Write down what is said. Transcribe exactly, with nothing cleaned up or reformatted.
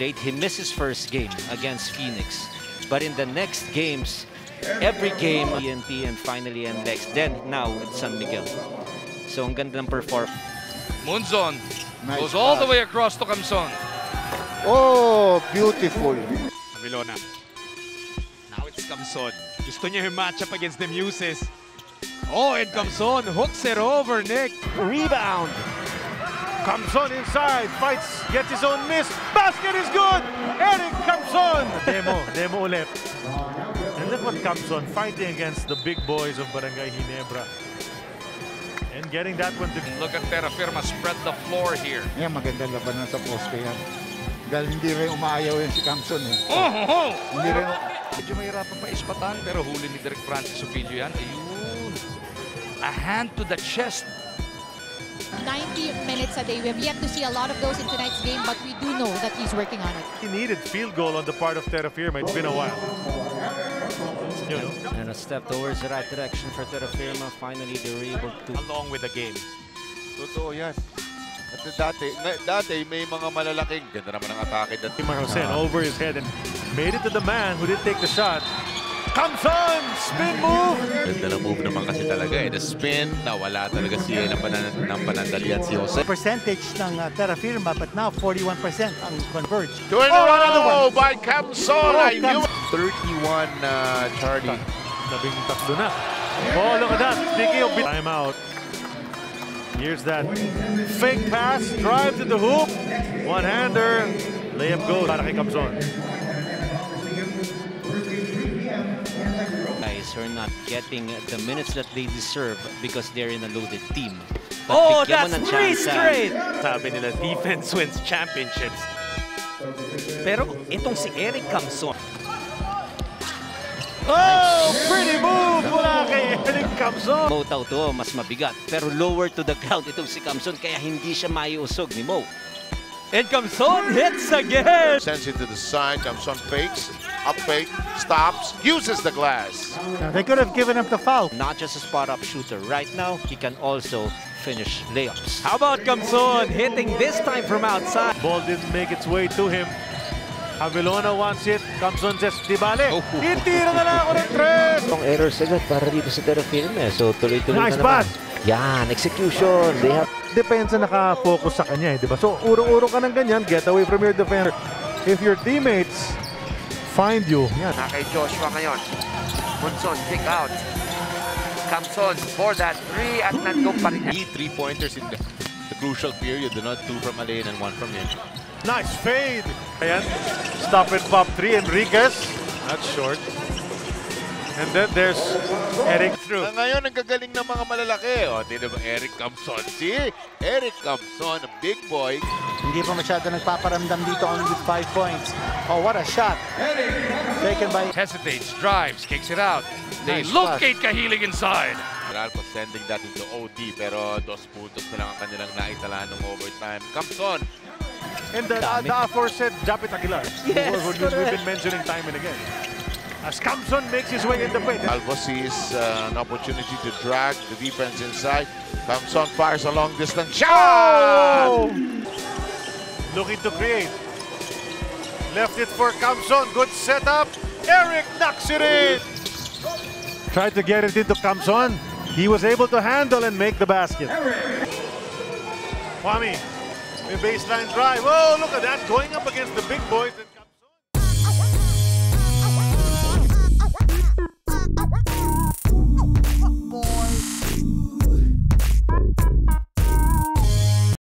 played, he missed his first game against Phoenix. But in the next games, every game, E N P and finally N L E X. Then now with San Miguel. So ang ganda ng perform. Monzon nice goes all pass. The way across to Camson. Oh, beautiful. Avilona. Now it's Camson. Gusto niya yung matchup against the Muses. Oh, and Camson hooks it over, Nick. Rebound. Camson inside, fights, gets his own miss. Basket is good! Eric Camson! Demo, demo ulit. And look what Camson fighting against the big boys of Barangay Ginebra. And getting that one to... Look at Terrafirma spread the floor here. Yeah, maganda labanan sa poste yan. Dahil hindi rin umaayaw yan si Camson eh. Oh, oh, oh! Hindi rin... Medyo mahirapan pa ispatan, pero huli ni Direk Francis Ovillo yan. Ayun! A hand to the chest. ninety minutes a day. We have yet to see a lot of those in tonight's game, but we do know that he's working on it. He needed field goal on the part of Terrafirma. It's been a while. And, and a step towards the right direction for Terrafirma. Finally, they were able to... Along with the game. Totoo yan. Kasi dati, dati may mga malalaking. Ganda naman ang atake. Marcel over his head and made it to the man who did take the shot. Camson! Spin move! Ganda na move naman kasi talaga eh. The spin, nawala talaga siya ng panandalian si Jose. Percentage ng uh, Terrafirma, but now forty-one percent ang converge. Do it oh, another one! By Camson! Oh, I knew thirty-one, uh, Charlie. Labing tatlo na. Oh, look at that. Time out. Here's that fake pass. Drive to the hoop. One-hander. Layup goes. Para kay Camson. Guys are not getting the minutes that they deserve because they're in a loaded team. But oh, that's three straight! Sabi nila, defense wins championships. Pero itong si Eric Camson. Oh, pretty move mula kay Eric Camson. Mo tao to, mas mabigat. Pero lower to the ground itong si Camson, kaya hindi siya maiusog ni Mo. And Camson hits again! Sends it to the side, Camson fakes, up fake, stops, uses the glass. Now they could have given him the foul. Not just a spot-up shooter. Right now, he can also finish layups. How about Camson hitting this time from outside? Ball didn't make its way to him. Avilona wants it. Camson says, Dibale. Itira na lang ako ng tres! Long errors agad para dito sa Terrafirma. So tuloy-tuloy na naman. Nice pass! Yan, execution. They have... Depensa naka-focus sa kanya eh, di ba? So, urong-urong ka ng ganyan, get away from your defender. If your teammates find you, yan. Nakay Joshua ngayon. Monzon, kick out. Camson for that three at nandong pa rin. Three-pointers in the, the crucial period. Do not two from Alain and one from him. Nice fade! Ayan, stop and pop three, Enriquez. That's short. And then there's Eric through. Na ngayon, nagkagaling ng mga malalaki. O, di ba Eric Camson? Si Eric Camson, a big boy. Hindi pa masyado nagpaparamdam dito, only with five points. Oh, what a shot. Taken by... Hesitates, drives, kicks it out. They nice locate Kahilig inside. Geralco sending that into O T, pero dos puntos na lang ang kanilang naitala ng overtime. Camson. And the, uh, the aforesaid Japit Aguilar. Yes, who, who we've been mentioning time and again. As Camson makes his way in the paint. Alvo sees uh, an opportunity to drag the defense inside. Camson fires a long distance shot! Oh! Looking to create. Left it for Camson. Good setup. Eric knocks it in. Tried to get it into Camson. He was able to handle and make the basket. Kwame, a baseline drive. Oh, look at that. Going up against the big boys.